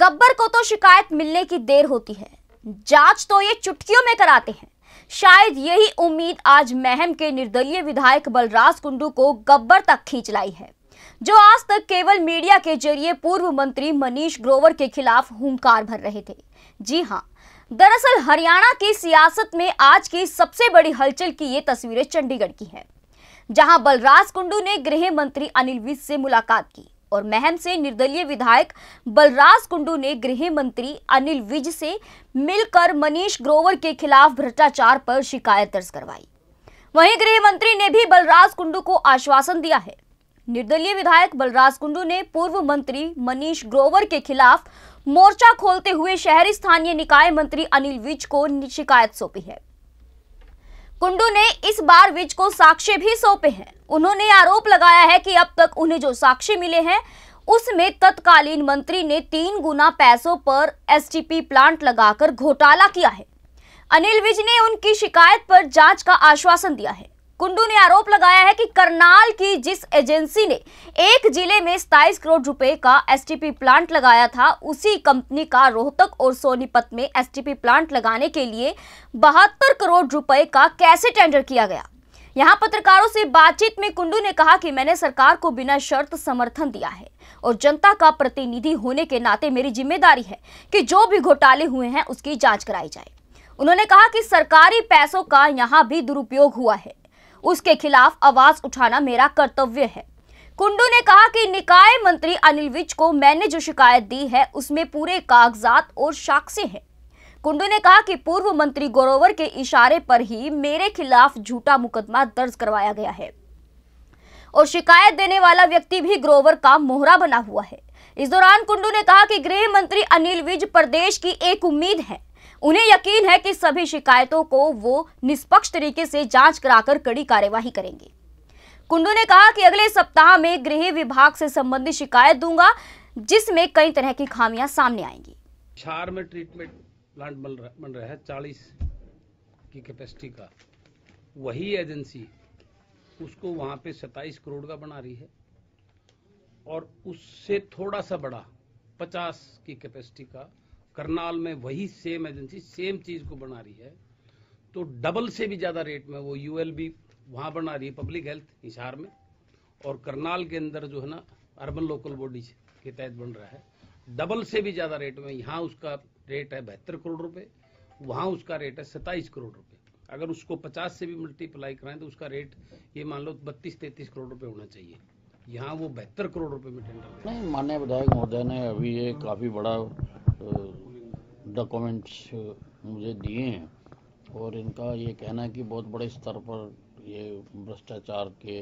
गब्बर को तो शिकायत मिलने की देर होती है, जांच तो ये चुटकियों में कराते हैं। शायद यही उम्मीद आज महम के निर्दलीय विधायक बलराज कुंडू को गब्बर तक खींच लाई है, जो आज तक केवल मीडिया के जरिए पूर्व मंत्री मनीष ग्रोवर के खिलाफ हुंकार भर रहे थे। जी हां, दरअसल हरियाणा की सियासत में आज की सबसे बड़ी हलचल की ये तस्वीरें चंडीगढ़ की हैं, जहां बलराज कुंडू ने गृह मंत्री अनिल विज से मुलाकात की और महम से निर्दलीय विधायक बलराज कुंडू ने गृह मंत्री अनिल विज से मिलकर मनीष ग्रोवर के खिलाफ भ्रष्टाचार पर शिकायत दर्ज करवाई। वहीं गृह मंत्री ने भी बलराज कुंडू को आश्वासन दिया है। निर्दलीय विधायक बलराज कुंडू ने पूर्व मंत्री मनीष ग्रोवर के खिलाफ मोर्चा खोलते हुए शहरी स्थानीय निकाय मंत्री अनिल विज को शिकायत सौंपी है। कुंडू ने इस बार विज को साक्ष्य भी सौंपे हैं। उन्होंने आरोप लगाया है कि अब तक उन्हें जो साक्ष्य मिले हैं उसमें तत्कालीन मंत्री ने 3 गुना पैसों पर STP प्लांट लगाकर घोटाला किया है। अनिल विज ने उनकी शिकायत पर जांच का आश्वासन दिया है। कुंडू ने आरोप लगाया है कि करनाल की जिस एजेंसी ने एक जिले में 27 करोड़ रुपए का STP प्लांट लगाया था, उसी कंपनी का रोहतक और सोनीपत में STP प्लांट लगाने के लिए 72 करोड़ रुपए का कैसे टेंडर किया गया। यहां पत्रकारों से बातचीत में कुंडू ने कहा कि मैंने सरकार को बिना शर्त समर्थन दिया है और जनता का प्रतिनिधि होने के नाते मेरी जिम्मेदारी है कि जो भी घोटाले हुए हैं उसकी जाँच कराई जाए। उन्होंने कहा कि सरकारी पैसों का यहाँ भी दुरुपयोग हुआ है, उसके खिलाफ आवाज उठाना मेरा कर्तव्य है। कुंडू ने कहा कि निकाय मंत्री अनिल विज को मैंने जो शिकायत दी है उसमें पूरे कागजात और साक्ष्य हैं। कुंडू ने कहा कि पूर्व मंत्री ग्रोवर के इशारे पर ही मेरे खिलाफ झूठा मुकदमा दर्ज करवाया गया है और शिकायत देने वाला व्यक्ति भी ग्रोवर का मोहरा बना हुआ है। इस दौरान कुंडू ने कहा कि गृह मंत्री अनिल विज प्रदेश की एक उम्मीद है। उन्हें यकीन है कि सभी शिकायतों को वो निष्पक्ष तरीके से जांच कराकर कड़ी कार्यवाही करेंगे। कुंडू ने कहा कि अगले सप्ताह में गृह विभाग से संबंधित शिकायत दूंगा, जिसमें कई तरह की खामियां सामने आएंगी। छार में ट्रीटमेंट प्लांट बन रहा है 40 की कैपेसिटी का, वही एजेंसी उसको वहां पे 27 करोड़ का बना रही है और उससे थोड़ा सा बड़ा 50 की कैपेसिटी का करनाल में वही सेम एजेंसी सेम चीज को बना रही है। तो डबल से भी ज्यादा रेट में वो ULB वहां बना रही है, पब्लिक हेल्थ हिसार में, और करनाल के अंदर जो है ना अर्बन लोकल बॉडीज के तहत बन रहा है डबल से भी ज्यादा रेट में। यहाँ उसका रेट है 72 करोड़ रुपए, वहां उसका रेट है 27 करोड़ रुपए। अगर उसको 50 से भी मल्टीप्लाई कराएं तो उसका रेट ये मान लो 32-33 करोड़ रुपए होना चाहिए, यहाँ वो 72 करोड़ रुपए में टेंडर। नहीं, माननीय विधायक महोदय ने अभी ये काफी बड़ा डॉक्यूमेंट्स मुझे दिए हैं और इनका ये कहना है कि बहुत बड़े स्तर पर ये भ्रष्टाचार के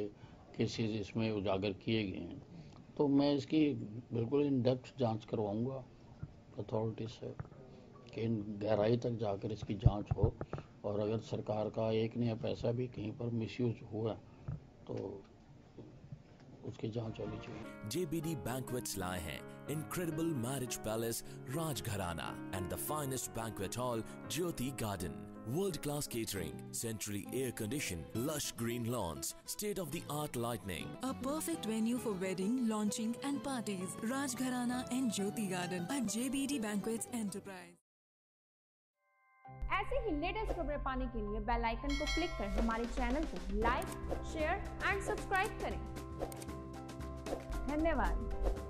केसेस इसमें उजागर किए गए हैं, तो मैं इसकी बिल्कुल इन डेप्थ जांच करवाऊंगा अथॉरिटी से कि इन गहराई तक जाकर इसकी जांच हो और अगर सरकार का एक नया पैसा भी कहीं पर मिसयूज हुआ तो उसकी जांच होनी चाहिए। J.B.D. Banquets लाए हैं Incredible Marriage Palace, Raj Gharana and the finest banquet hall, Jyoti Garden. World-class catering, centrally air-conditioned, lush green lawns, state-of-the-art lighting. A perfect venue for wedding, launching and parties. Raj Gharana and Jyoti Garden at J.B.D. Banquets Enterprise. ऐसे ही latest खबरें पाने के लिए bell icon को click कर हमारे channel को like, share and subscribe करें। धन्यवाद।